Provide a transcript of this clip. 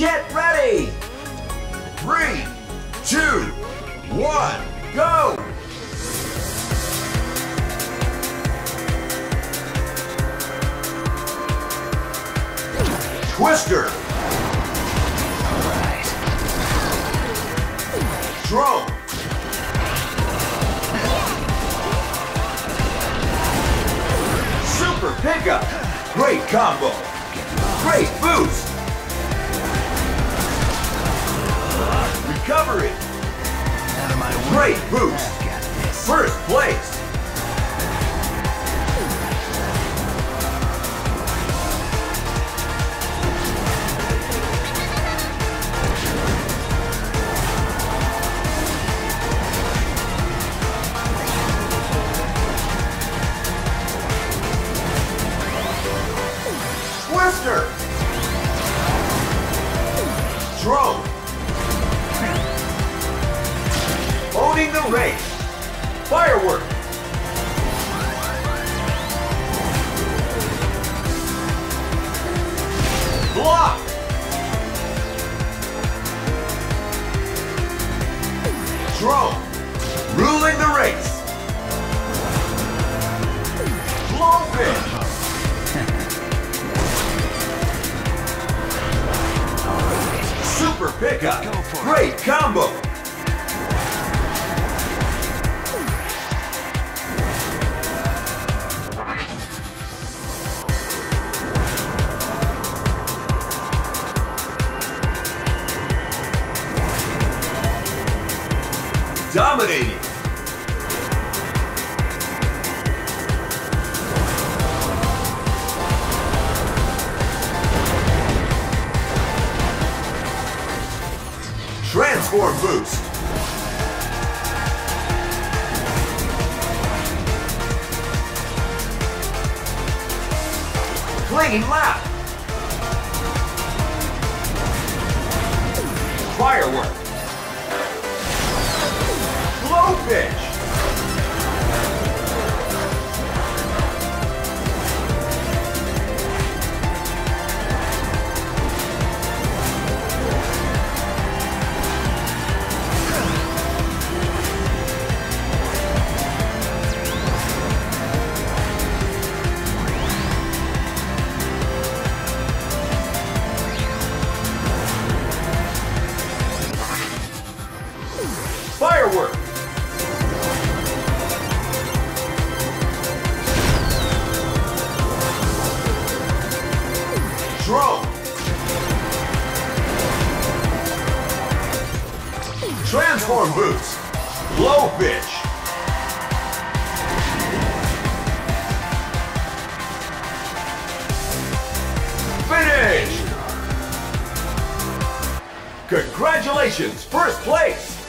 Get ready! 3, 2, 1, go! Twister! Alright. Drone! Super pickup! Great combo! Great boost! Recovery! Great boost! First place! Twister! Drone! Owning the race! Firework! Block! Drone! Ruling the race! Blow pin! Super pickup! Great combo! Dominating! Transform boost. Clinging lap. Firework. Blowfish. Firework! Drone! Transform boots! Blowfish! Finish! Congratulations! First place!